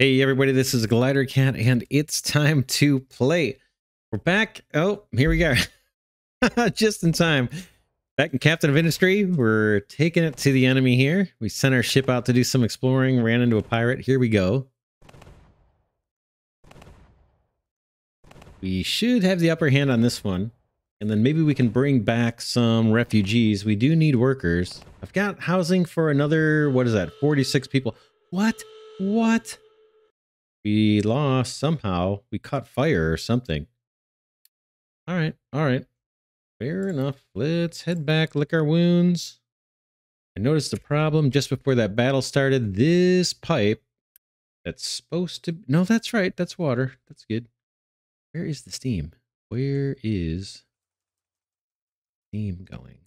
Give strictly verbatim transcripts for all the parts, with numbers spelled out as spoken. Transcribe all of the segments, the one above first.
Hey everybody, this is Glidercat, and it's time to play. We're back. Oh, here we go. Just in time. Back in Captain of Industry, we're taking it to the enemy here. We sent our ship out to do some exploring, ran into a pirate. Here we go. We should have the upper hand on this one, and then maybe we can bring back some refugees. We do need workers. I've got housing for another, what is that, forty-six people. What? What? We lost somehow. We caught fire or something. All right. All right. Fair enough. Let's head back, lick our wounds. I noticed a problem just before that battle started. This pipe that's supposed to... No, that's right. That's water. That's good. Where is the steam? Where is steam going?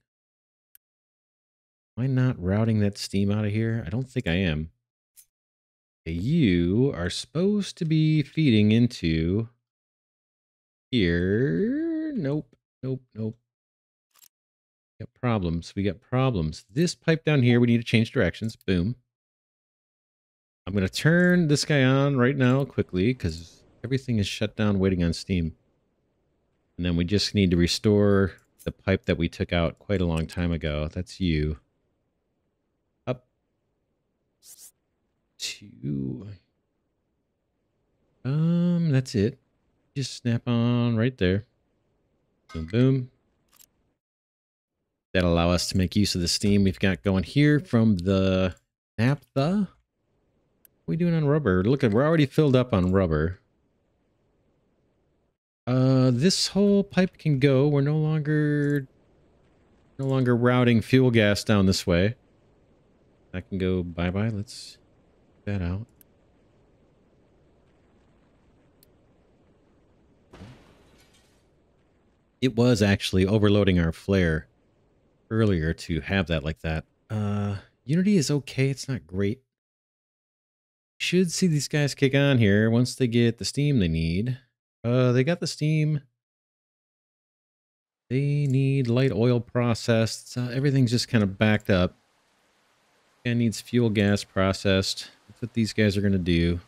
Am I not routing that steam out of here? I don't think I am. You are supposed to be feeding into here. Nope, nope, nope. We got problems. We got problems. This pipe down here, we need to change directions. Boom. I'm going to turn this guy on right now quickly because everything is shut down waiting on steam. And then we just need to restore the pipe that we took out quite a long time ago. That's you. Two. Um, that's it. Just snap on right there. Boom, boom. That'll allow us to make use of the steam we've got going here from the naphtha. What are we doing on rubber? Look, we're already filled up on rubber. Uh, this whole pipe can go. We're no longer, no longer routing fuel gas down this way. That can go bye-bye. Let's... that out. It was actually overloading our flare earlier to have that like that. Uh, Unity is okay. It's not great. Should see these guys kick on here once they get the steam they need. Uh, they got the steam. They need light oil processed. So everything's just kind of backed up. Guy needs fuel gas processed. That's what these guys are going to do.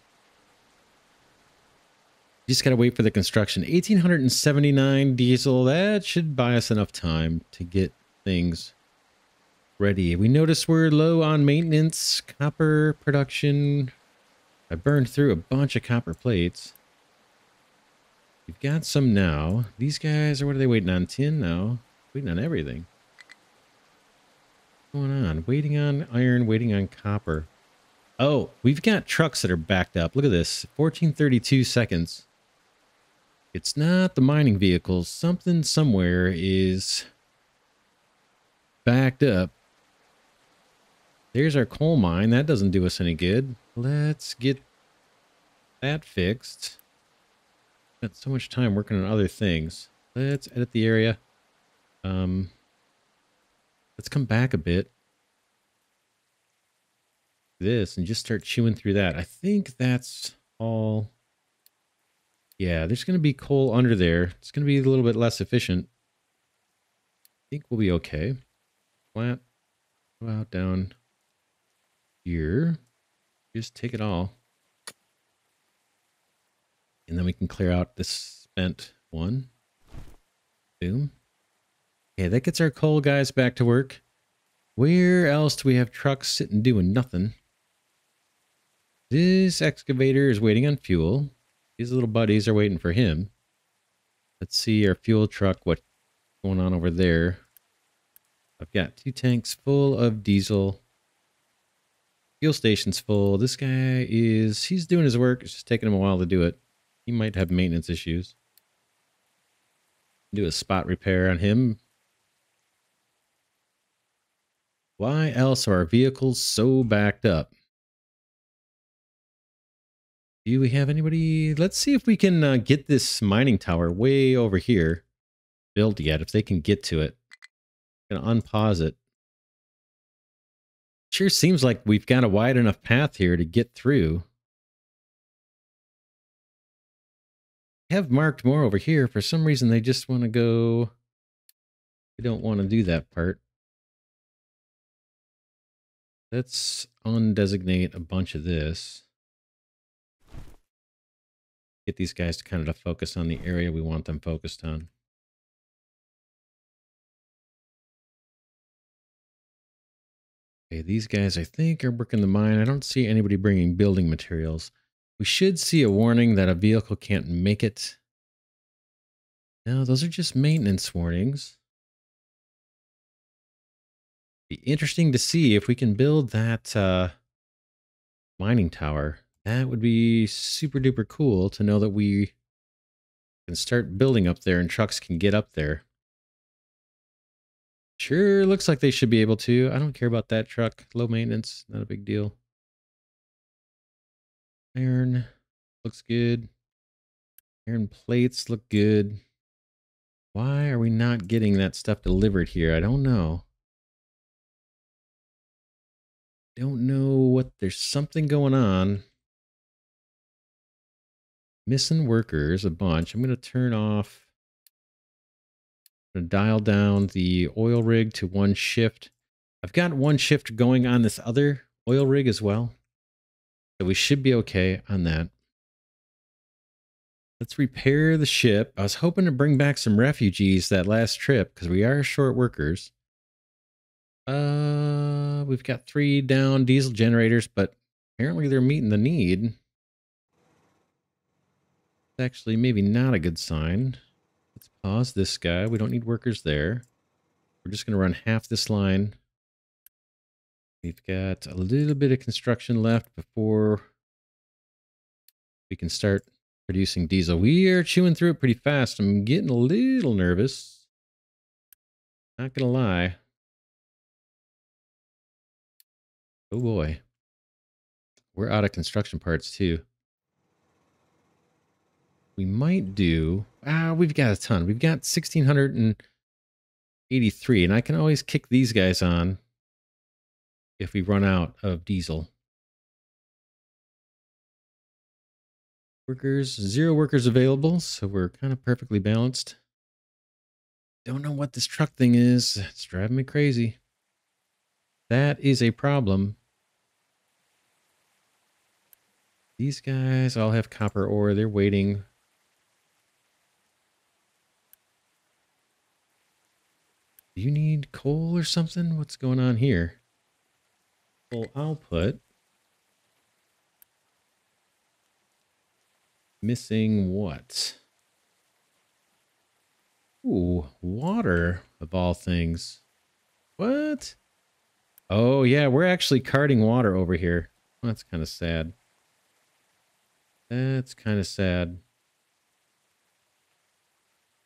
You just got to wait for the construction. eighteen seventy-nine diesel. That should buy us enough time to get things ready. We notice we're low on maintenance, copper production. I burned through a bunch of copper plates. We've got some now. These guys are, what are they waiting on? Tin now. Waiting on everything. What's going on? Waiting on iron, waiting on copper. Oh, we've got trucks that are backed up. Look at this. fourteen thirty-two seconds. It's not the mining vehicles. Something somewhere is backed up. There's our coal mine. That doesn't do us any good. Let's get that fixed. Spent so much time working on other things. Let's edit the area. Um, let's come back a bit. This and just start chewing through that. I think that's all. Yeah, there's going to be coal under there. It's going to be a little bit less efficient. I think we'll be okay. Flat, go out down here. Just take it all. And then we can clear out this spent one. Boom. Okay, that gets our coal guys back to work. Where else do we have trucks sitting doing nothing? This excavator is waiting on fuel. These little buddies are waiting for him. Let's see our fuel truck. What's going on over there? I've got two tanks full of diesel. Fuel station's full. This guy is, he's doing his work. It's just taking him a while to do it. He might have maintenance issues. Do a spot repair on him. Why else are our vehicles so backed up? Do we have anybody? Let's see if we can uh, get this mining tower way over here built yet, if they can get to it. I'm going to unpause it. Sure seems like we've got a wide enough path here to get through. I have marked more over here. For some reason, they just want to go. They don't want to do that part. Let's undesignate a bunch of this. get these guys to kind of focus on the area we want them focused on. Okay, these guys, I think, are working the mine. I don't see anybody bringing building materials. We should see a warning that a vehicle can't make it. No, those are just maintenance warnings. Be interesting to see if we can build that uh, mining tower. That would be super duper cool to know that we can start building up there and trucks can get up there. Sure, looks like they should be able to. I don't care about that truck. Low maintenance, not a big deal. Iron looks good. Iron plates look good. Why are we not getting that stuff delivered here? I don't know. Don't know what, there's something going on. Missing workers a bunch. I'm going to turn off. I'm going to dial down the oil rig to one shift. I've got one shift going on this other oil rig as well. So we should be okay on that. Let's repair the ship. I was hoping to bring back some refugees that last trip because we are short workers. Uh, we've got three down diesel generators, but apparently they're meeting the need. It's actually maybe not a good sign. Let's pause this guy. We don't need workers there. We're just going to run half this line. We've got a little bit of construction left before we can start producing diesel. We are chewing through it pretty fast. I'm getting a little nervous. Not going to lie. Oh boy. We're out of construction parts too. We might do... Ah, we've got a ton. We've got one thousand six hundred eighty-three, and I can always kick these guys on if we run out of diesel. Workers, zero workers available, so we're kind of perfectly balanced. Don't know what this truck thing is. It's driving me crazy. That is a problem. These guys all have copper ore. They're waiting. Do you need coal or something? What's going on here? Full output. Missing what? Ooh, water of all things. What? Oh yeah, we're actually carting water over here. Well, that's kind of sad. That's kind of sad.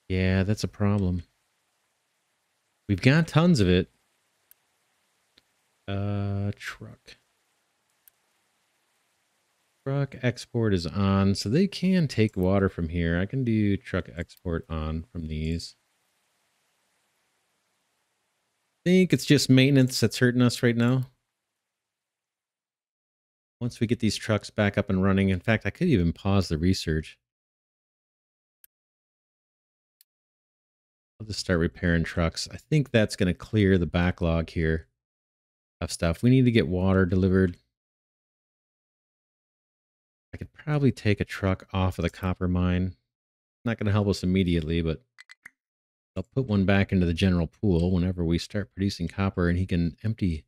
Yeah, that's a problem. We've got tons of it. Uh, truck. Truck export is on, so they can take water from here. I can do truck export on from these. I think it's just maintenance that's hurting us right now. Once we get these trucks back up and running, in fact, I could even pause the research. I'll just start repairing trucks. I think that's going to clear the backlog here of stuff. We need to get water delivered. I could probably take a truck off of the copper mine. Not going to help us immediately, but I'll put one back into the general pool whenever we start producing copper and he can empty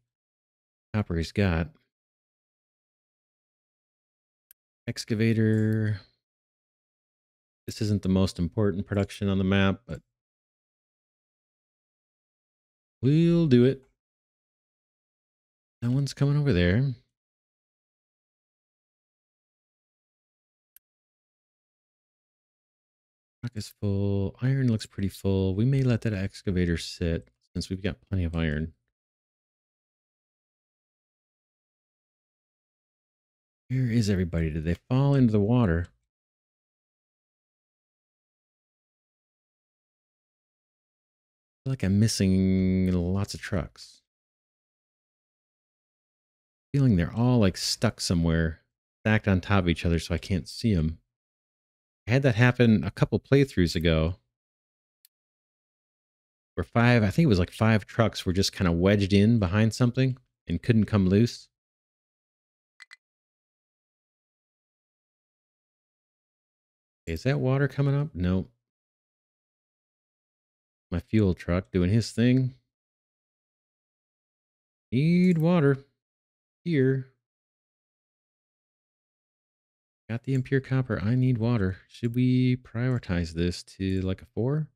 copper he's got. Excavator. This isn't the most important production on the map, but we'll do it. No one's coming over there. Is full. Iron looks pretty full. We may let that excavator sit since we've got plenty of iron. Where is everybody? Did they fall into the water? I feel like I'm missing lots of trucks. I'm feeling they're all like stuck somewhere, stacked on top of each other, so I can't see them. I had that happen a couple playthroughs ago where five, I think it was like five trucks were just kind of wedged in behind something and couldn't come loose. Is that water coming up? Nope. My fuel truck doing his thing. Need water. Here. Got the impure copper. I need water. Should we prioritize this to like a four?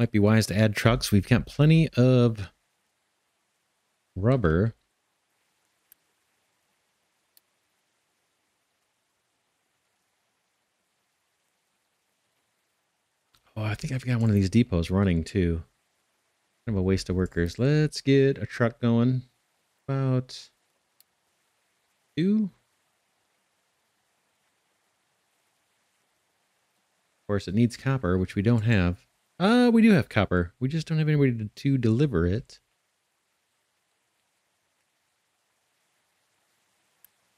Might be wise to add trucks. We've got plenty of rubber. Oh, I think I've got one of these depots running too. Kind of a waste of workers. Let's get a truck going. About two. Of course, it needs copper, which we don't have. Uh, we do have copper. We just don't have anybody to, to deliver it.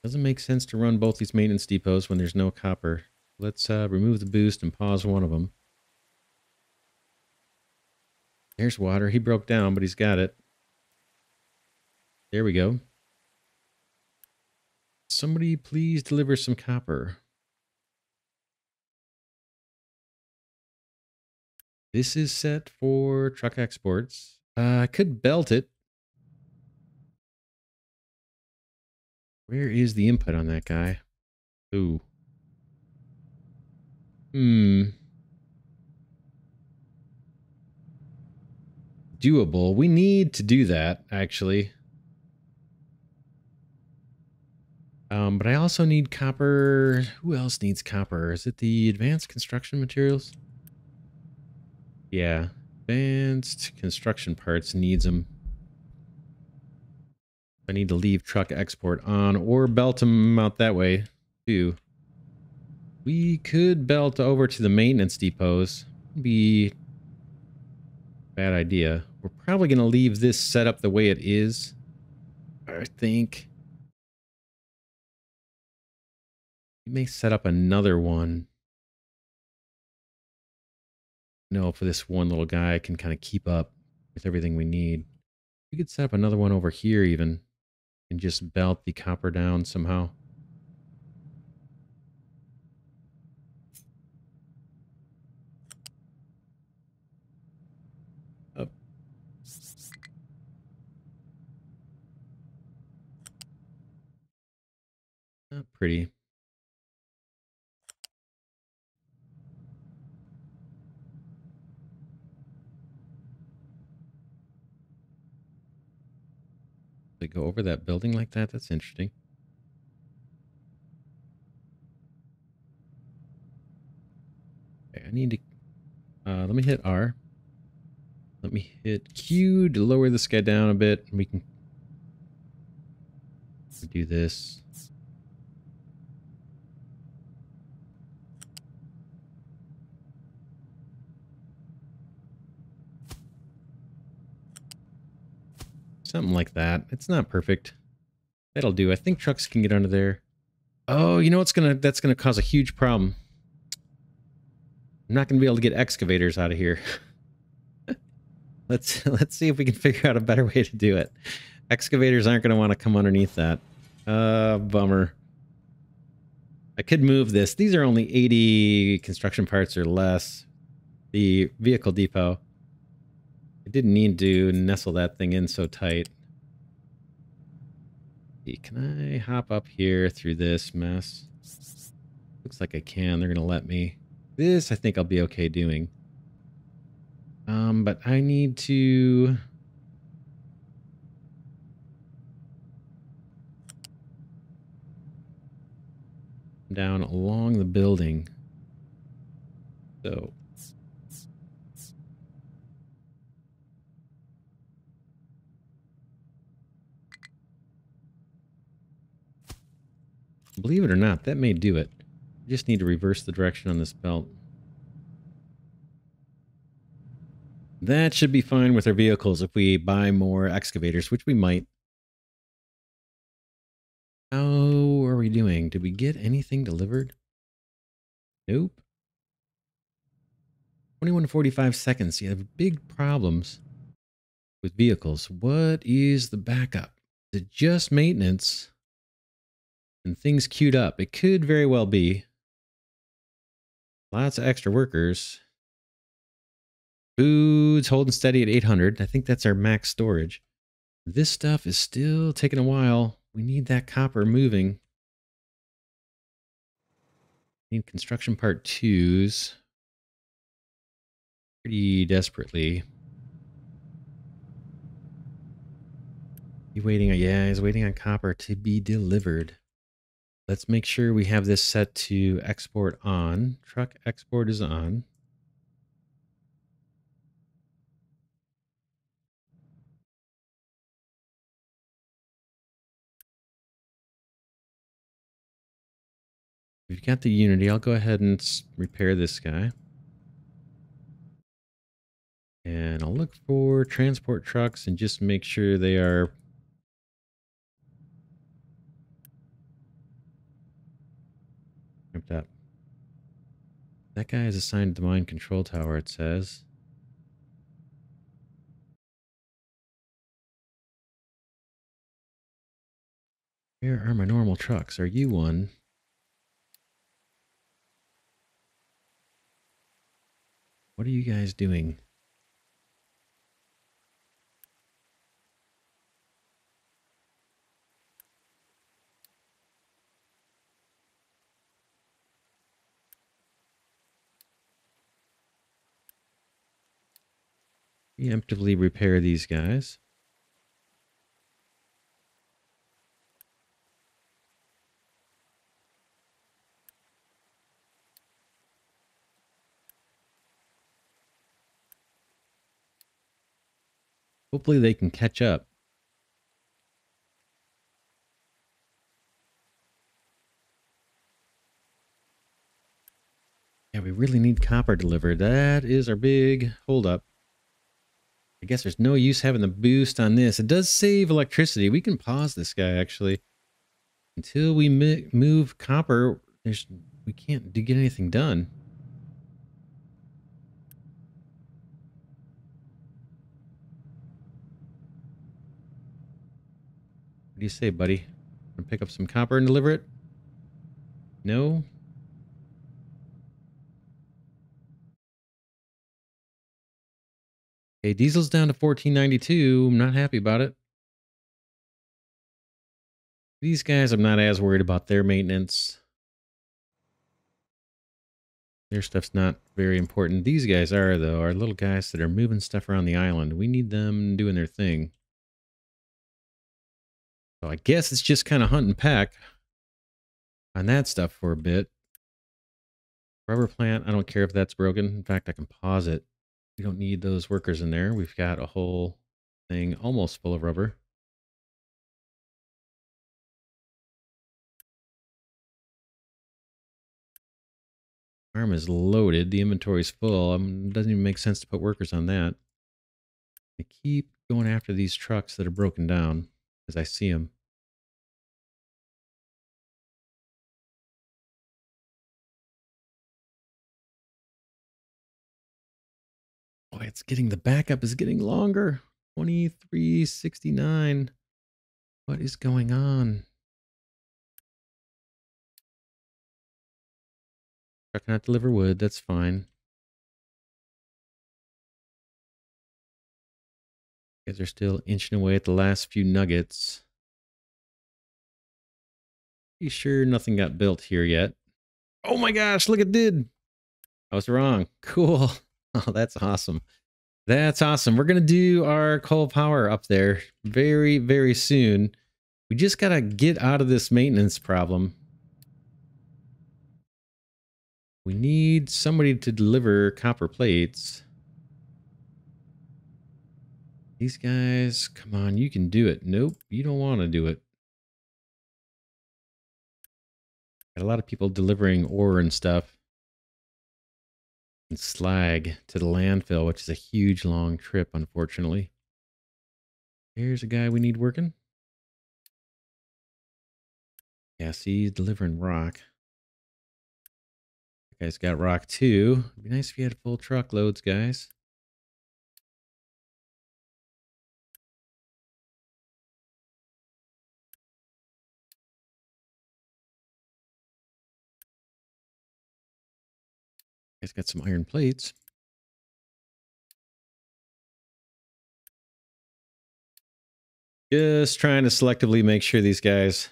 Doesn't make sense to run both these maintenance depots when there's no copper. Let's uh, remove the boost and pause one of them. There's water. He broke down, but he's got it. There we go. Somebody please deliver some copper. This is set for truck exports. Uh, I could belt it. Where is the input on that guy? Ooh. Hmm. Doable. We need to do that, actually. Um, but I also need copper. Who else needs copper? Is it the advanced construction materials? Yeah. Advanced construction parts needs them. I need to leave truck export on or belt them out that way, too. We could belt over to the maintenance depots. It'd be bad idea. We're probably going to leave this setup the way it is, I think. We may set up another one. No, for this one little guy, I can kind of keep up with everything we need. We could set up another one over here even and just belt the copper down somehow. Not pretty. They go over that building like that? That's interesting. Okay, I need to... Uh, let me hit R. Let me hit Q to lower this guy down a bit. And we can do this. Something like that. It's not perfect. That'll do. I think trucks can get under there. Oh, you know what's gonna that's gonna cause a huge problem. I'm not gonna be able to get excavators out of here. let's let's see if we can figure out a better way to do it. Excavators aren't gonna want to come underneath that. Uh bummer. I could move this. These are only eighty construction parts or less. The vehicle depot. I didn't need to nestle that thing in so tight. Can I hop up here through this mess? Looks like I can. They're going to let me. This I think I'll be okay doing. Um, but I need to... down along the building. So... believe it or not, that may do it. I just need to reverse the direction on this belt. That should be fine with our vehicles if we buy more excavators, which we might. How are we doing? Did we get anything delivered? Nope. twenty-one to forty-five seconds. You have big problems with vehicles. What is the backup? Is it just maintenance and things queued up? It could very well be. Lots of extra workers. Food's holding steady at eight hundred. I think that's our max storage. This stuff is still taking a while. We need that copper moving. Need construction part twos pretty desperately. He waiting on, yeah, he's waiting on copper to be delivered. Let's make sure we have this set to export on. Truck export is on. We've got the Unity. I'll go ahead and repair this guy. And I'll look for transport trucks and just make sure they are ramped up. That guy is assigned to the mine control tower, it says. Where are my normal trucks? Are you one? What are you guys doing? Preemptively repair these guys. Hopefully they can catch up. Yeah, we really need copper delivered. That is our big holdup. I guess there's no use having the boost on this. It does save electricity. We can pause this guy, actually. Until we move copper, there's we can't do, get anything done. What do you say, buddy? I'm gonna pick up some copper and deliver it? No? Okay, diesel's down to fourteen ninety-two. I'm not happy about it. These guys, I'm not as worried about their maintenance. Their stuff's not very important. These guys are, though, our little guys that are moving stuff around the island. We need them doing their thing. So I guess it's just kind of hunt and peck on that stuff for a bit. Rubber plant, I don't care if that's broken. In fact, I can pause it. We don't need those workers in there. We've got a whole thing almost full of rubber. Farm is loaded. The inventory's full. Um, doesn't even make sense to put workers on that. I keep going after these trucks that are broken down as I see them. Boy, it's getting, the backup is getting longer. twenty-three sixty-nine. What is going on? I cannot deliver wood. That's fine. Guys are still inching away at the last few nuggets. Pretty sure nothing got built here yet. Oh my gosh, look, it did. I was wrong. Cool. Oh, that's awesome. That's awesome. We're going to do our coal power up there very, very soon. We just got to get out of this maintenance problem. We need somebody to deliver copper plates. These guys, come on, you can do it. Nope, you don't want to do it. Got a lot of people delivering ore and stuff. And slag to the landfill, which is a huge long trip, unfortunately. Here's a guy we need working. Yeah, see, he's delivering rock. You guys got rock too. It'd be nice if you had full truckloads, guys. You guys got some iron plates. Just trying to selectively make sure these guys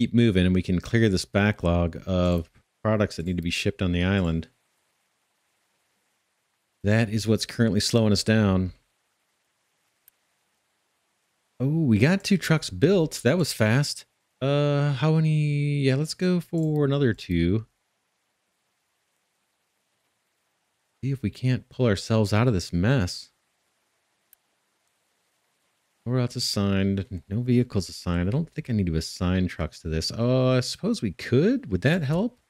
keep moving and we can clear this backlog of products that need to be shipped on the island. That is what's currently slowing us down. Oh, we got two trucks built. That was fast. Uh, how many? Yeah, let's go for another two. See if we can't pull ourselves out of this mess. We're out assigned. No vehicles assigned. I don't think I need to assign trucks to this. Oh, uh, I suppose we could. Would that help?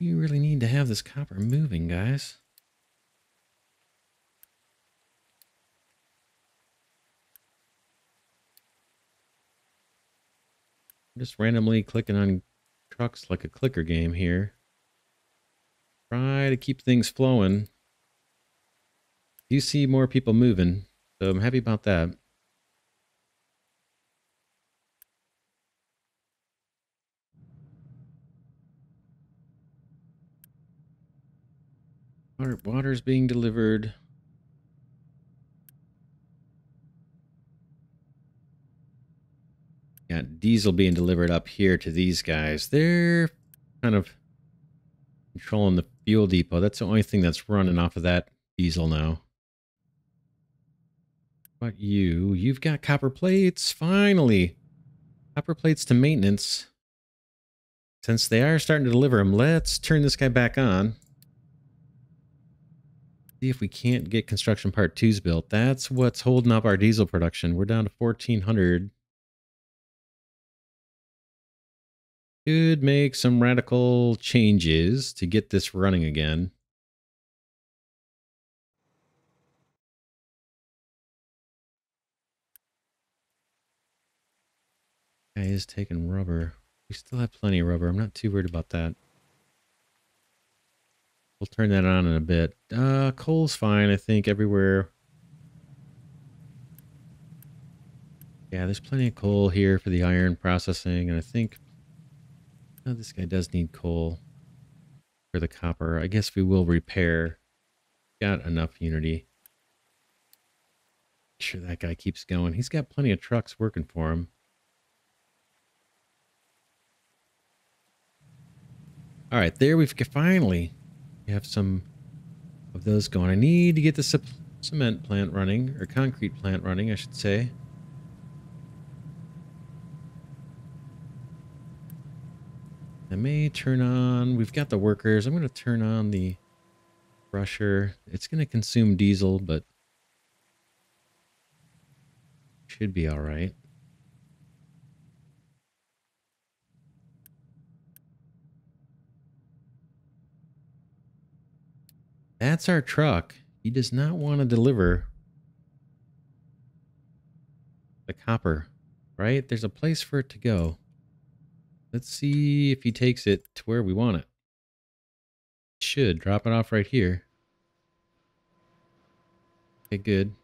You really need to have this copper moving, guys. I'm just randomly clicking on trucks like a clicker game here. Try to keep things flowing. You see more people moving, so I'm happy about that. Water, water's being delivered. Got diesel being delivered up here to these guys. They're kind of controlling the fuel depot. That's the only thing that's running off of that diesel now. But you, you've got copper plates, finally. Copper plates to maintenance. Since they are starting to deliver them, let's turn this guy back on. See if we can't get construction part twos built. That's what's holding up our diesel production. We're down to fourteen hundred. Could make some radical changes to get this running again. Guy is taking rubber. We still have plenty of rubber. I'm not too worried about that. We'll turn that on in a bit. Uh, coal's fine, I think, everywhere. Yeah, there's plenty of coal here for the iron processing, and I think... Oh, this guy does need coal for the copper. I guess we will repair. Got enough Unity. Make sure that guy keeps going. He's got plenty of trucks working for him. All right, there we've finally we have some of those going. I need to get the cement plant running, or concrete plant running, I should say. I may turn on, we've got the workers. I'm going to turn on the crusher. It's going to consume diesel, but should be all right. That's our truck. He does not want to deliver the copper, right? There's a place for it to go. Let's see if he takes it to where we want it. Should drop it off right here. Okay, good.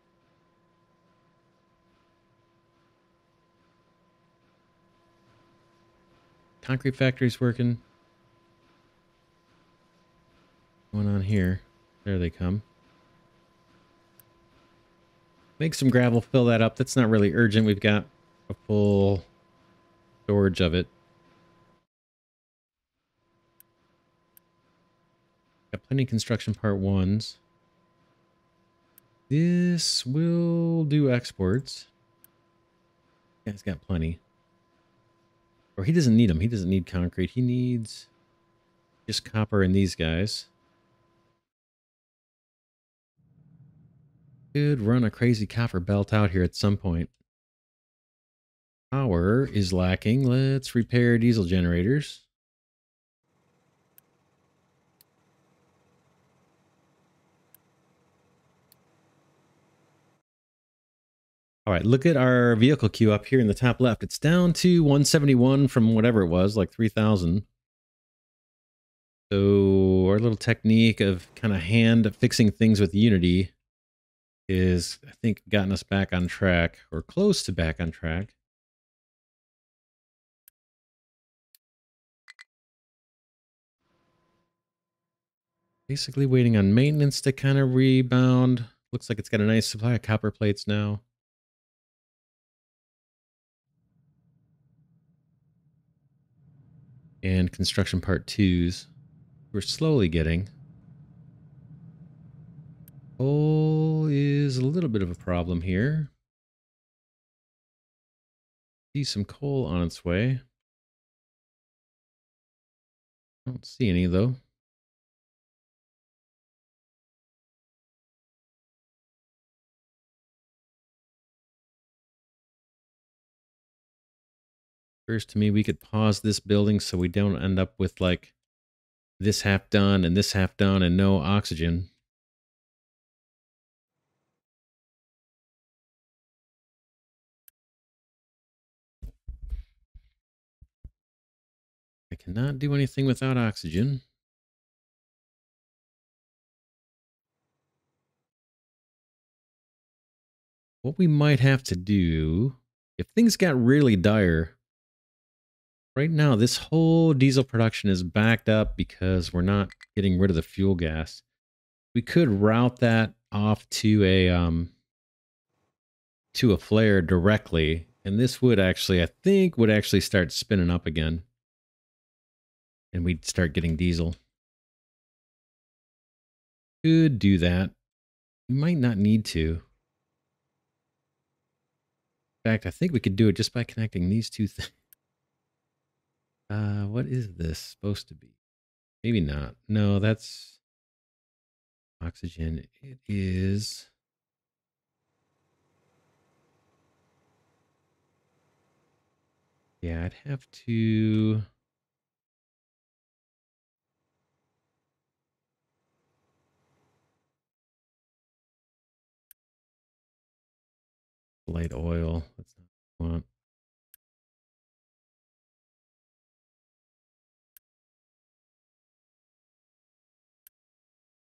Concrete factory's working. Going on here. There they come. Make some gravel, fill that up. That's not really urgent. We've got a full storage of it. Got plenty of construction part ones. This will do exports. Yeah, he's got plenty. Or he doesn't need them. He doesn't need concrete. He needs just copper and these guys. Could run a crazy copper belt out here at some point. Power is lacking. Let's repair diesel generators. All right, look at our vehicle queue up here in the top left. It's down to one seventy-one from whatever it was, like three thousand. So our little technique of kind of hand fixing things with Unity is, I think, gotten us back on track or close to back on track. Basically waiting on maintenance to kind of rebound. Looks like it's got a nice supply of copper plates now. And construction part twos. We're slowly getting. Coal is a little bit of a problem here. See some coal on its way. Don't see any though. First, to me, we could pause this building so we don't end up with like this half done and this half done and no oxygen. I cannot do anything without oxygen. What we might have to do, if things got really dire, right now, this whole diesel production is backed up because we're not getting rid of the fuel gas. We could route that off to a um, to a flare directly, and this would actually, I think, would actually start spinning up again, and we'd start getting diesel. Could do that. We might not need to. In fact, I think we could do it just by connecting these two things. Uh, what is this supposed to be? Maybe not. No, that's oxygen. It is. Yeah, I'd have to. Light oil. That's not what I want.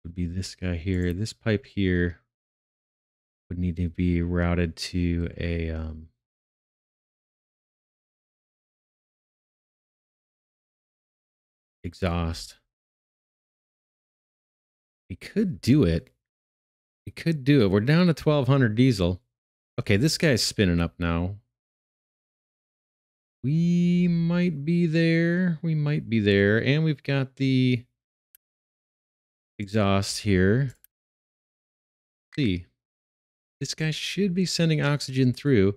Would be this guy here. This pipe here would need to be routed to a um, exhaust. We could do it. We could do it. We're down to twelve hundred diesel. Okay, this guy's spinning up now. We might be there. We might be there. And we've got the exhaust here. See, this guy should be sending oxygen through. You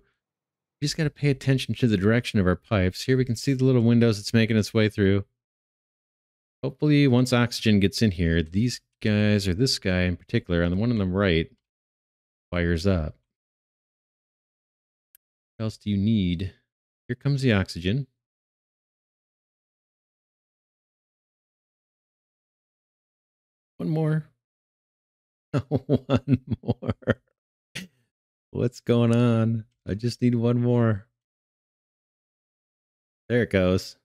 just got to pay attention to the direction of our pipes. Here we can see the little windows it's making its way through. Hopefully once oxygen gets in here, these guys, or this guy in particular, on the one on the right, fires up. What else do you need? Here comes the oxygen. One more. One more. What's going on? I just need one more. There it goes.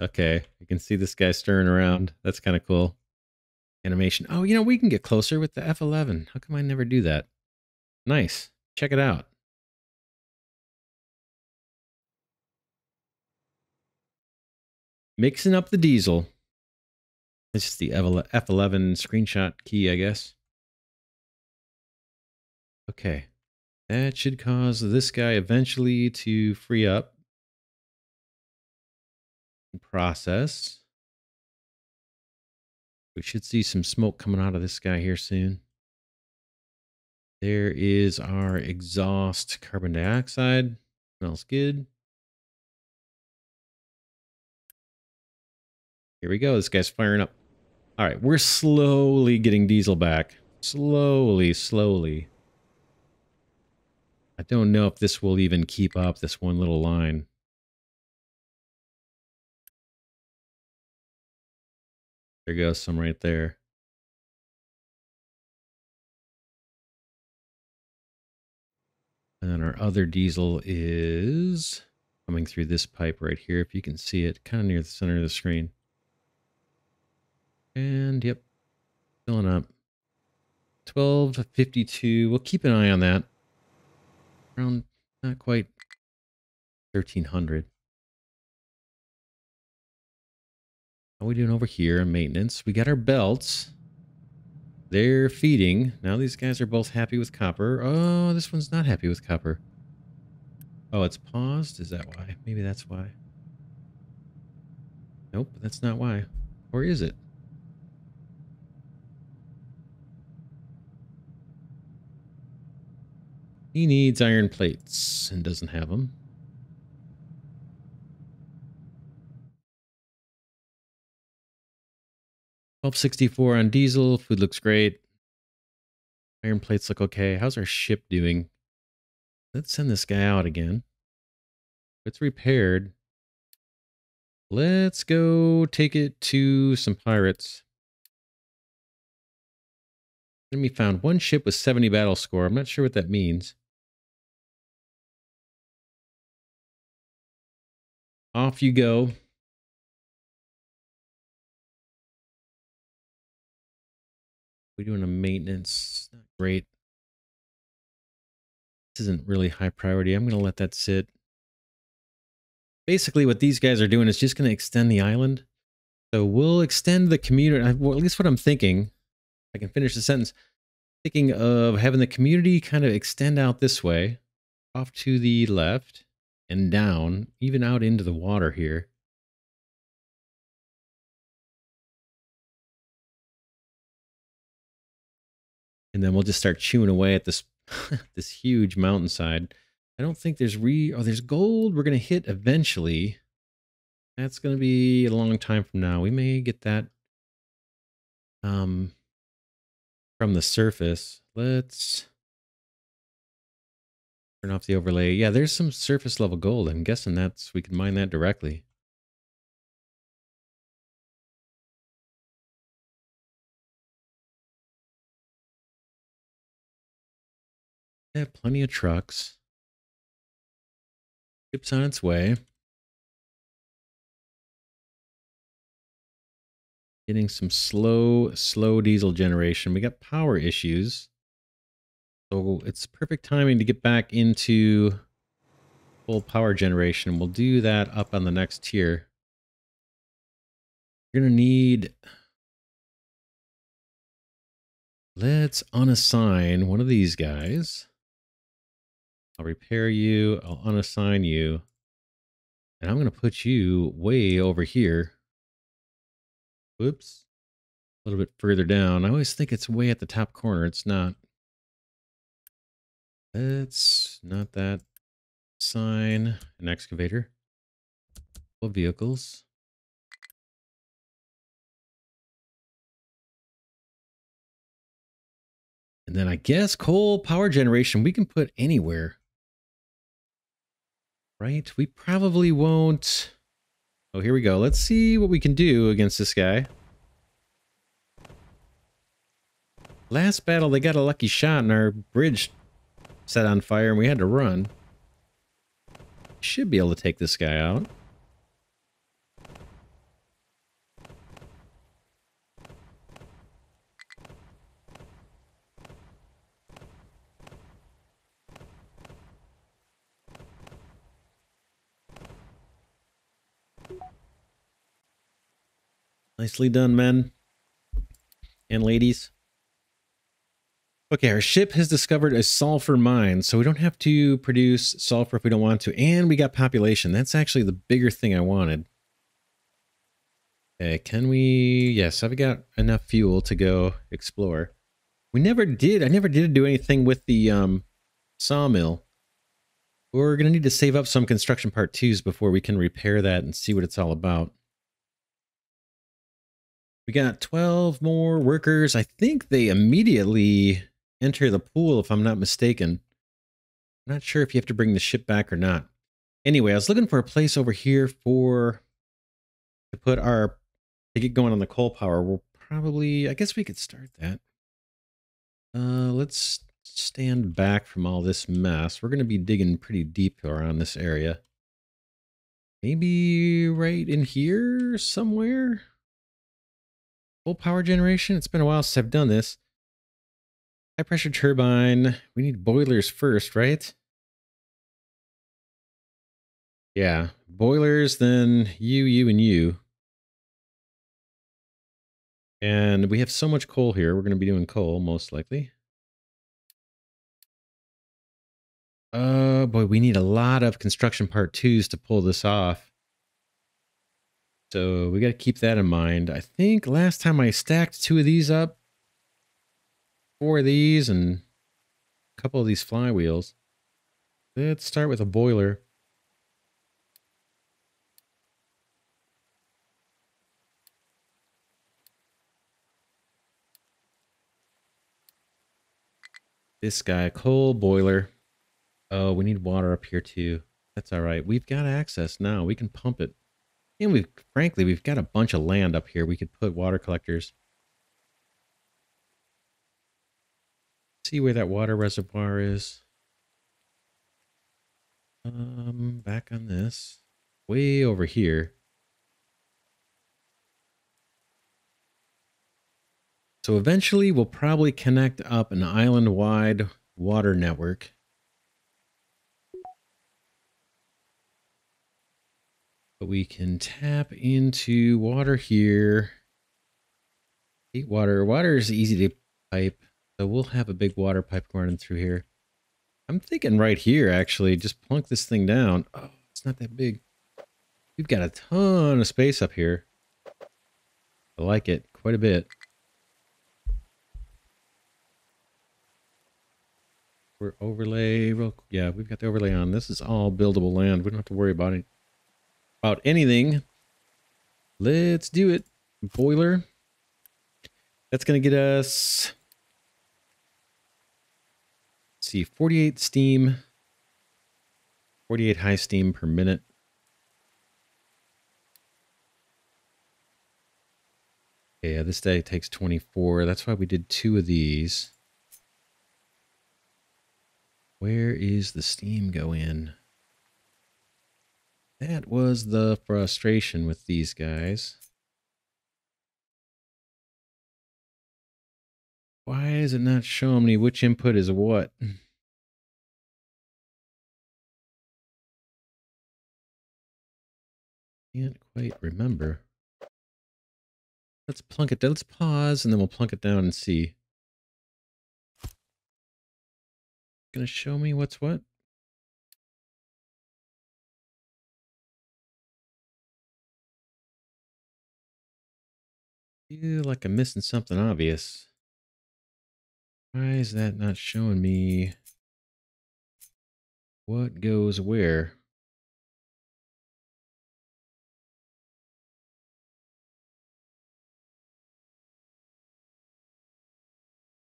Okay. You can see this guy stirring around. That's kind of cool. Animation. Oh, you know, we can get closer with the F eleven. How come I never do that? Nice. Check it out. Mixing up the diesel. It's just the F eleven screenshot key, I guess. Okay. That should cause this guy eventually to free up. And process. We should see some smoke coming out of this guy here soon. There is our exhaust carbon dioxide. Smells good. Here we go. This guy's firing up. All right, we're slowly getting diesel back. Slowly, slowly. I don't know if this will even keep up, this one little line. There goes some right there. And then our other diesel is coming through this pipe right here, if you can see it, kind of near the center of the screen. And yep, filling up. twelve fifty-two. We'll keep an eye on that. Around not quite thirteen hundred. How are we doing over here? Maintenance. We got our belts. They're feeding. Now these guys are both happy with copper. Oh, this one's not happy with copper. Oh, it's paused? Is that why? Maybe that's why. Nope, that's not why. Or is it? He needs iron plates and doesn't have them. twelve sixty-four on diesel. Food looks great. Iron plates look okay. How's our ship doing? Let's send this guy out again. It's repaired. Let's go take it to some pirates. Enemy found one ship with seventy battle score. I'm not sure what that means. Off you go. We're doing a maintenance. Not great. This isn't really high priority. I'm going to let that sit. Basically, what these guys are doing is just going to extend the island. So we'll extend the community. Well, at least what I'm thinking. I can finish the sentence. Thinking of having the community kind of extend out this way, off to the left and down, even out into the water here. And then we'll just start chewing away at this this huge mountainside. I don't think there's re oh, there's gold we're going to hit eventually. That's going to be a long time from now. We may get that um from the surface. Let's turn off the overlay. Yeah, there's some surface level gold. I'm guessing that's we can mine that directly. They have plenty of trucks. Ship's on its way. Getting some slow, slow diesel generation. We got power issues. So it's perfect timing to get back into full power generation. We'll do that up on the next tier. You're going to need... Let's unassign one of these guys. I'll repair you, I'll unassign you, and I'm going to put you way over here. Whoops, a little bit further down. I always think it's way at the top corner. It's not. It's not that. Assign an excavator. Full vehicles. And then I guess coal power generation we can put anywhere. Right? We probably won't. Oh, here we go. Let's see what we can do against this guy. Last battle, they got a lucky shot and our bridge set on fire and we had to run. Should be able to take this guy out. Nicely done, men and ladies. Okay, our ship has discovered a sulfur mine, so we don't have to produce sulfur if we don't want to. And we got population. That's actually the bigger thing I wanted. Okay, can we... Yes, I've got enough fuel to go explore. We never did. I never did do anything with the um, sawmill. We're going to need to save up some construction part twos before we can repair that and see what it's all about. We got twelve more workers. I think they immediately enter the pool, if I'm not mistaken. I'm not sure if you have to bring the ship back or not. Anyway, I was looking for a place over here for to put our to get going on the coal power. We'll probably, I guess we could start that. Uh, let's stand back from all this mess. We're going to be digging pretty deep around this area. Maybe right in here somewhere? Full power generation? It's been a while since I've done this. High pressure turbine. We need boilers first, right? Yeah, boilers, then you, you, and you. And we have so much coal here. We're going to be doing coal, most likely. Oh boy, we need a lot of construction part twos to pull this off. So we got to keep that in mind. I think last time I stacked two of these up. Four of these and a couple of these flywheels. Let's start with a boiler. This guy, coal boiler. Oh, we need water up here too. That's all right. We've got access now. We can pump it. And we've, frankly, we've got a bunch of land up here. We could put water collectors. See where that water reservoir is. Um, back on this. Way over here. So eventually we'll probably connect up an island-wide water network. But we can tap into water here. Heat water. Water is easy to pipe. So we'll have a big water pipe running through here. I'm thinking right here, actually. Just plunk this thing down. Oh, it's not that big. We've got a ton of space up here. I like it quite a bit. We're overlay real quick. Yeah, we've got the overlay on. This is all buildable land. We don't have to worry about it, about anything. Let's do it. Boiler. That's going to get us, let's see, forty-eight steam, forty-eight high steam per minute. Yeah, this day takes twenty-four. That's why we did two of these. Where is the steam go in? That was the frustration with these guys. Why is it not showing me which input is what? Can't quite remember. Let's plunk it down. Let's pause and then we'll plunk it down and see. Gonna show me what's what? I feel like I'm missing something obvious. Why is that not showing me what goes where?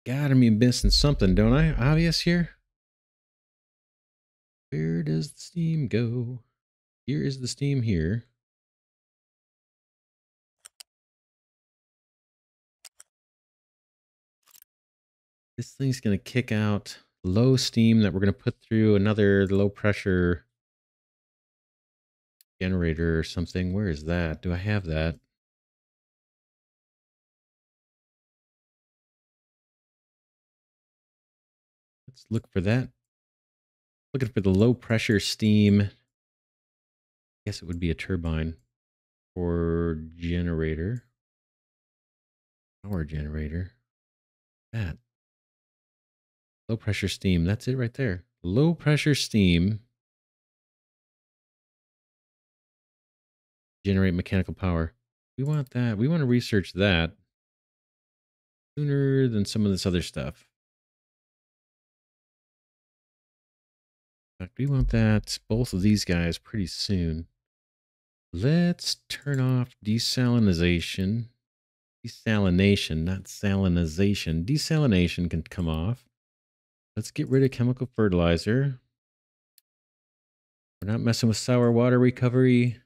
Gotta be missing something, don't I? Obvious here? Where does the steam go? Here is the steam here. This thing's going to kick out low steam that we're going to put through another low pressure generator or something. Where is that? Do I have that? Let's look for that. Looking for the low pressure steam. I guess it would be a turbine or generator. Power generator. That. Low pressure steam. That's it right there. Low pressure steam. Generate mechanical power. We want that. We want to research that sooner than some of this other stuff. We want that, both of these guys, pretty soon. Let's turn off desalinization. Desalination, not salinization. Desalination can come off. Let's get rid of chemical fertilizer. We're not messing with sour water recovery. Okay,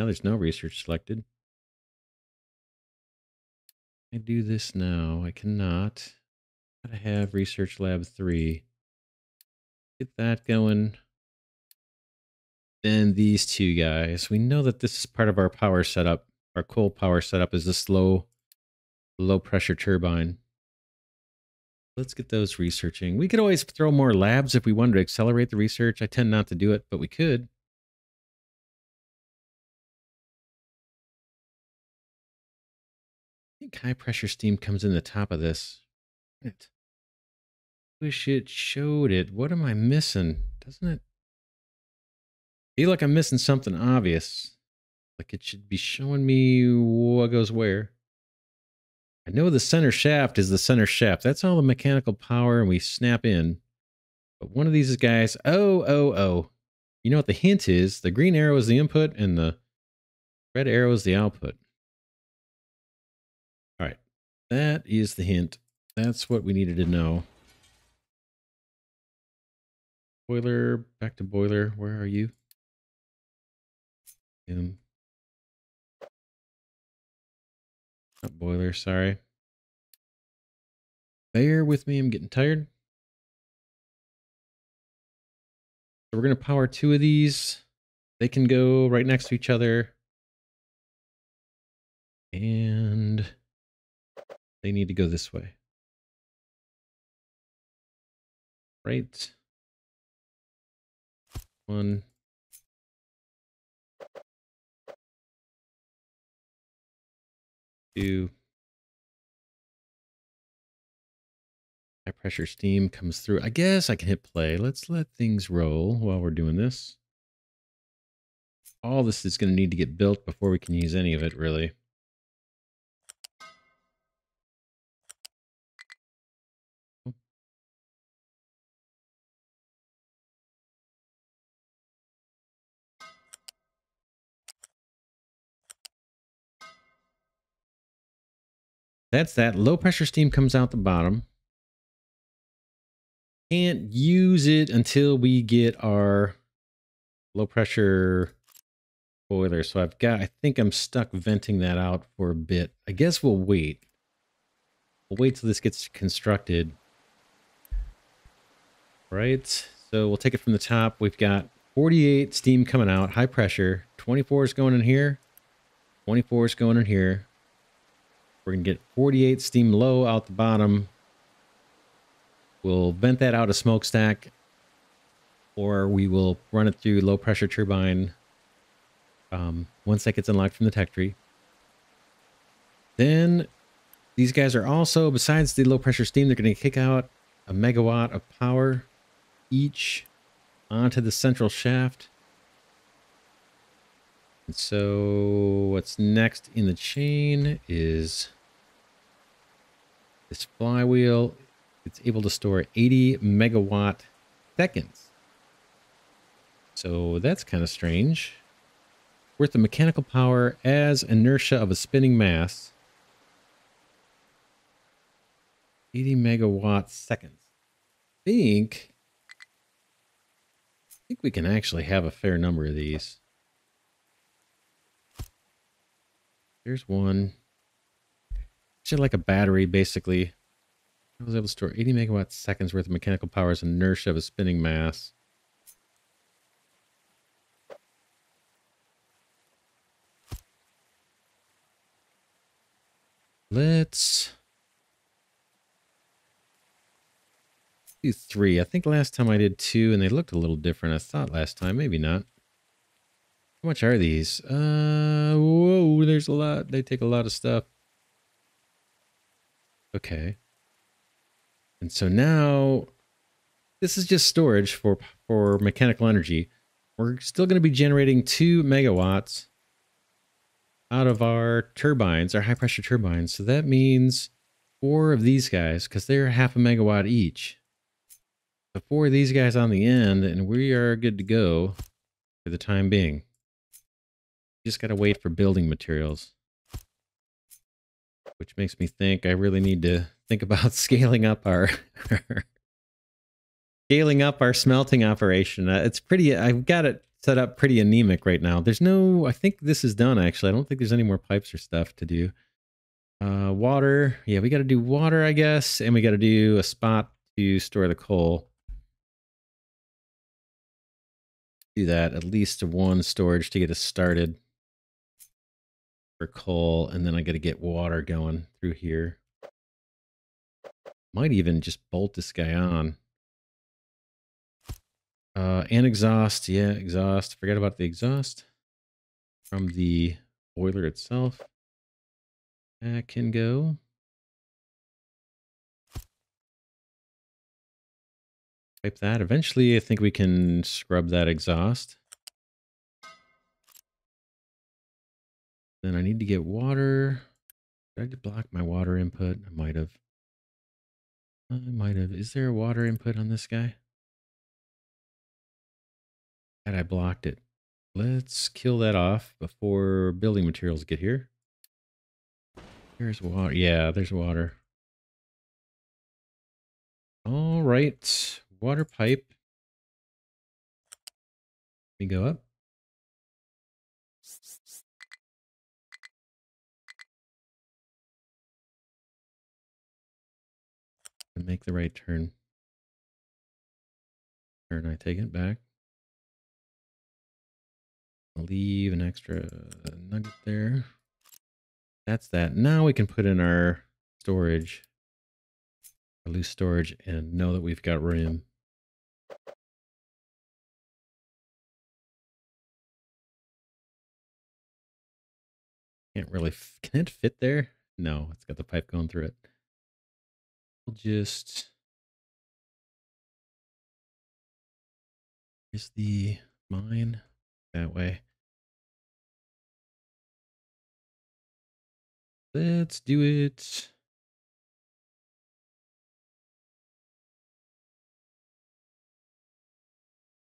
now there's no research selected. Can I do this now? I cannot. Gotta have Research Lab three. Get that going. Then these two guys. We know that this is part of our power setup. Our coal power setup is this low, low pressure turbine. Let's get those researching. We could always throw more labs if we wanted to accelerate the research. I tend not to do it, but we could. I think high pressure steam comes in the top of this. It. Wish it showed it. What am I missing? Doesn't it? I feel like I'm missing something obvious. Like it should be showing me what goes where. I know the center shaft is the center shaft. That's all the mechanical power, and we snap in. But one of these guys, oh, oh, oh. You know what the hint is? The green arrow is the input, and the red arrow is the output. All right. That is the hint. That's what we needed to know. Boiler, back to boiler. Where are you? Um, Not boiler, sorry. Bear with me, I'm getting tired. So we're going to power two of these. They can go right next to each other. And they need to go this way. Right. One. Two. High pressure steam comes through. I guess I can hit play. Let's let things roll while we're doing this. All this is going to need to get built before we can use any of it, really. That's that. Low pressure steam comes out the bottom. Can't use it until we get our low pressure boiler. So I've got, I think I'm stuck venting that out for a bit. I guess we'll wait. We'll wait till this gets constructed. All right. So we'll take it from the top. We've got forty-eight steam coming out, high pressure. twenty-four is going in here. twenty-four is going in here. We're going to get forty-eight steam low out the bottom. We'll vent that out a smokestack, or we will run it through low pressure turbine um, once that gets unlocked from the tech tree. Then these guys are also, besides the low pressure steam, they're going to kick out a megawatt of power each onto the central shaft. So what's next in the chain is this flywheel. It's able to store eighty megawatt seconds. So that's kind of strange. Worth the mechanical power as inertia of a spinning mass. eighty megawatt seconds. I think, I think we can actually have a fair number of these. There's one. It's like a battery, basically. I was able to store eighty megawatt seconds worth of mechanical power as inertia of a spinning mass. Let's do three. I think last time I did two, and they looked a little different. I thought last time, maybe not. How much are these? Uh, whoa, there's a lot. They take a lot of stuff. Okay. And so now this is just storage for, for mechanical energy. We're still going to be generating two megawatts out of our turbines, our high pressure turbines. So that means four of these guys, because they're half a megawatt each. So four of these guys on the end, and we are good to go for the time being. Just got to wait for building materials, which makes me think I really need to think about scaling up our, scaling up our smelting operation. Uh, it's pretty, I've got it set up pretty anemic right now. There's no, I think this is done actually. I don't think there's any more pipes or stuff to do. Uh, water. Yeah, we got to do water, I guess. And we got to do a spot to store the coal. Do that. At least one storage to get us started for coal. And then I got to get water going through here. Might even just bolt this guy on. Uh, and exhaust. Yeah, exhaust. Forgot about the exhaust from the boiler itself. That can go. Wipe that. Eventually, I think we can scrub that exhaust. Then I need to get water. Did I just block my water input? I might have. I might have. Is there a water input on this guy? And I blocked it. Let's kill that off before building materials get here. There's water. Yeah, there's water. All right. Water pipe. Let me go up. And make the right turn. Turn, I take it back. I'll leave an extra nugget there. That's that. Now we can put in our storage, our loose storage, and know that we've got room. Can't really, can it fit there? No, it's got the pipe going through it. We'll just, here's the mine that way. Let's do it.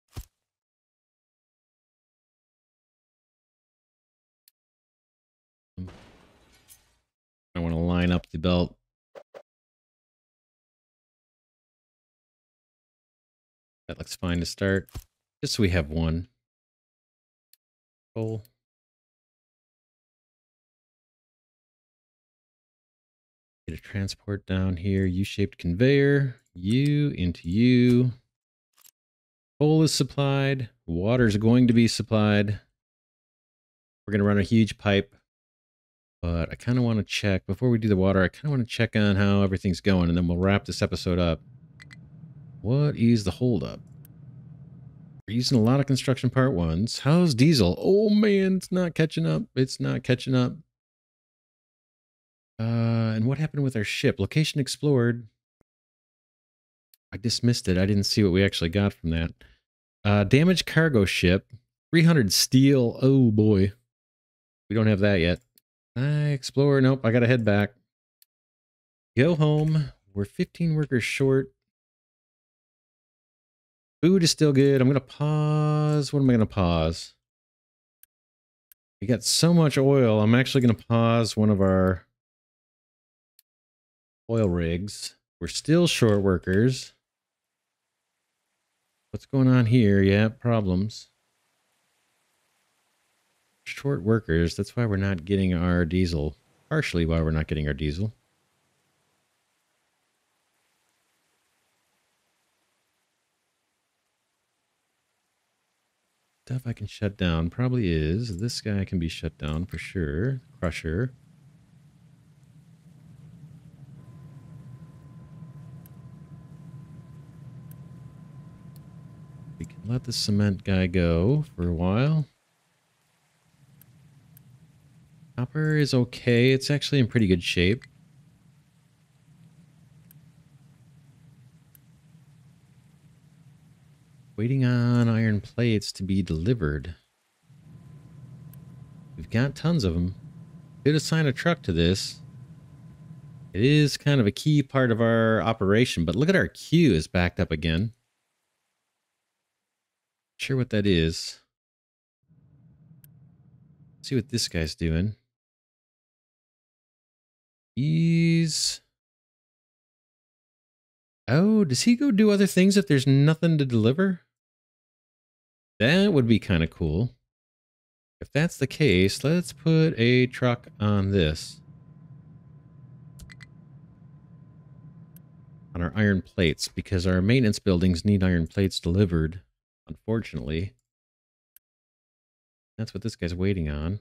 I want to line up the belt. That looks fine to start. Just so we have one. Coal. To transport down here, U-shaped conveyor, U into U. Coal is supplied. Water is going to be supplied. We're going to run a huge pipe, but I kind of want to check before we do the water. I kind of want to check on how everything's going, and then we'll wrap this episode up. What is the holdup? We're using a lot of construction part ones. How's diesel? Oh man, it's not catching up. It's not catching up. Uh, and what happened with our ship? Location explored. I dismissed it. I didn't see what we actually got from that. Uh, damaged cargo ship. three hundred steel. Oh, boy. We don't have that yet. I explore. Nope. I got to head back. Go home. We're fifteen workers short. Food is still good. I'm going to pause. What am I going to pause? We got so much oil. I'm actually going to pause one of our oil rigs. We're still short workers. What's going on here? Yeah, problems. Short workers. That's why we're not getting our diesel. Partially why we're not getting our diesel. Stuff I can shut down. Probably is. This guy can be shut down for sure. Crusher. Let the cement guy go for a while. Copper is okay. It's actually in pretty good shape. Waiting on iron plates to be delivered. We've got tons of them. Could assign a truck to this. It is kind of a key part of our operation, but look at our queue is backed up again. Sure what that is. Let's see what this guy's doing. He's oh, does he go do other things if there's nothing to deliver? That would be kind of cool. If that's the case, let's put a truck on this. on our iron plates, because our maintenance buildings need iron plates delivered, unfortunately. That's what this guy's waiting on.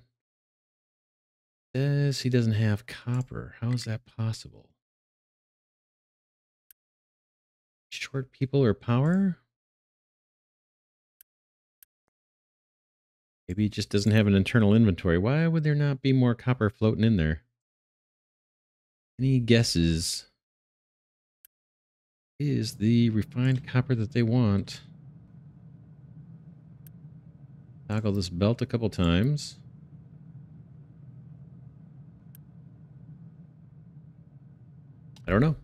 It says he doesn't have copper. How is that possible? Short people or power? Maybe it just doesn't have an internal inventory. Why would there not be more copper floating in there? Any guesses? Is the refined copper that they want? Toggle this belt a couple times. I don't know.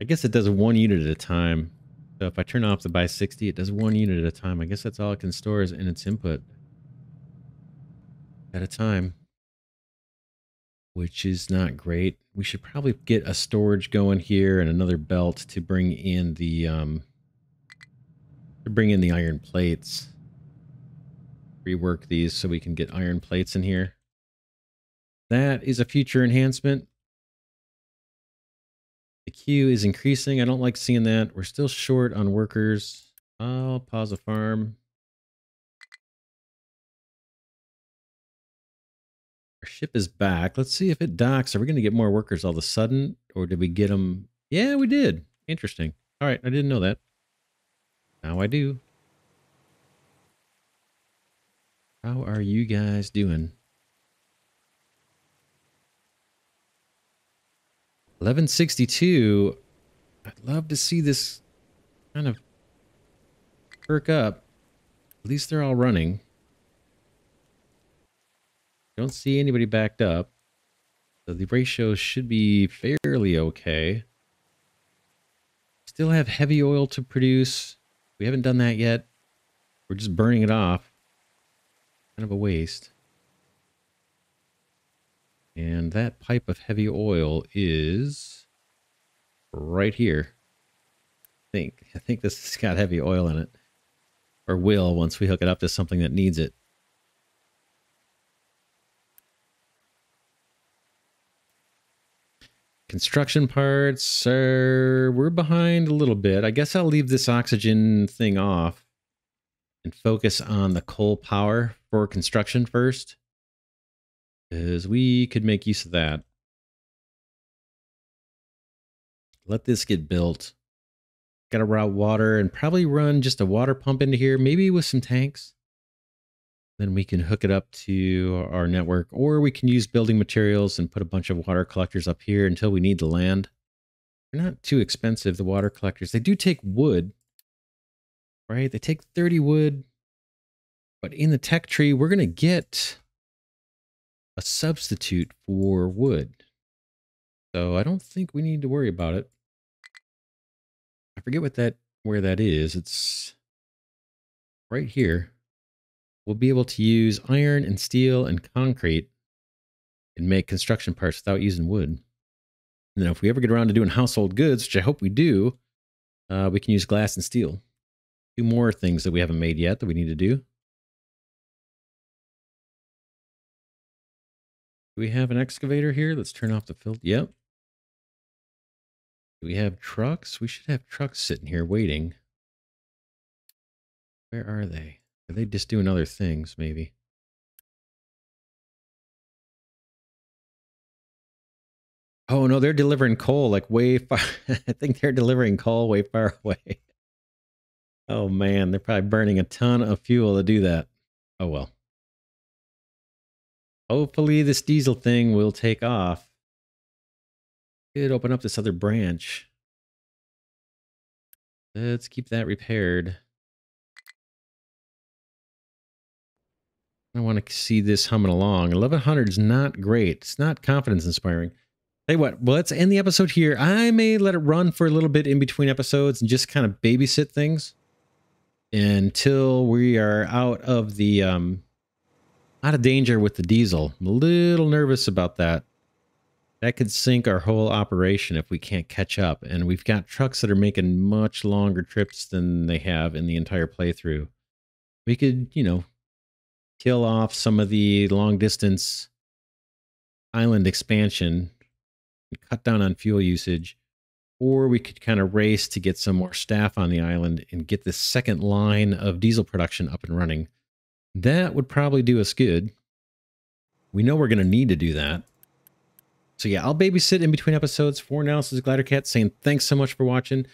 I guess it does one unit at a time. So if I turn off the by sixty, it does one unit at a time. I guess that's all it can store is in its input at a time, which is not great. We should probably get a storage going here and another belt to bring in the um, to bring in the iron plates. Rework these so we can get iron plates in here. That is a future enhancement. The queue is increasing. I don't like seeing that. We're still short on workers. I'll pause a farm. Our ship is back. Let's see if it docks. Are we going to get more workers all of a sudden? Or did we get them? Yeah, we did. Interesting. All right. I didn't know that. Now I do. How are you guys doing? eleven sixty-two. I'd love to see this kind of perk up. At least they're all running. Don't see anybody backed up. So the ratio should be fairly okay. Still have heavy oil to produce. We haven't done that yet. We're just burning it off. Kind of a waste. And that pipe of heavy oil is right here. I think, I think this has got heavy oil in it, or will once we hook it up to something that needs it. Construction parts are, we're behind a little bit. I guess I'll leave this oxygen thing off and focus on the coal power for construction first, because we could make use of that. Let this get built. Got to route water and probably run just a water pump into here, maybe with some tanks. Then we can hook it up to our network, or we can use building materials and put a bunch of water collectors up here until we need the land. They're not too expensive, the water collectors. They do take wood, right? They take thirty wood, but in the tech tree, we're going to get a substitute for wood. So I don't think we need to worry about it. I forget what that, where that is. It's right here. We'll be able to use iron and steel and concrete and make construction parts without using wood. And then if we ever get around to doing household goods, which I hope we do, uh, we can use glass and steel. Two more things that we haven't made yet that we need to do. Do we have an excavator here? Let's turn off the filter. Yep. Do we have trucks? We should have trucks sitting here waiting. Where are they? Are they just doing other things, maybe? Oh, no, they're delivering coal, like, way far. I think they're delivering coal way far away. Oh, man, they're probably burning a ton of fuel to do that. Oh, well. Hopefully this diesel thing will take off. Could open up this other branch. Let's keep that repaired. I want to see this humming along. eleven hundred is not great. It's not confidence inspiring. Hey, what? Well, let's end the episode here. I may let it run for a little bit in between episodes and just kind of babysit things until we are out of the um, out of danger with the diesel. I'm a little nervous about that. That could sink our whole operation if we can't catch up. And we've got trucks that are making much longer trips than they have in the entire playthrough. We could, you know, kill off some of the long distance island expansion cut down on fuel usage, or we could kind of race to get some more staff on the island and get this second line of diesel production up and running. That would probably do us good. We know we're going to need to do that. So yeah, I'll babysit in between episodes for now. This is Glidercat saying thanks so much for watching.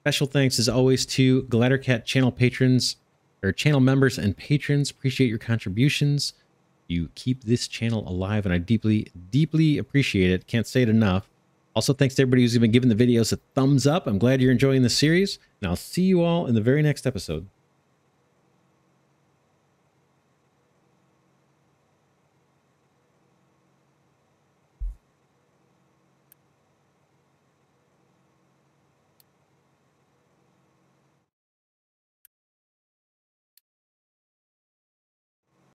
Special thanks as always to Glidercat channel patrons, or channel members and patrons. Appreciate your contributions. You keep this channel alive, and I deeply, deeply appreciate it. Can't say it enough. Also, thanks to everybody who's been giving the videos a thumbs up. I'm glad you're enjoying the series, and I'll see you all in the very next episode.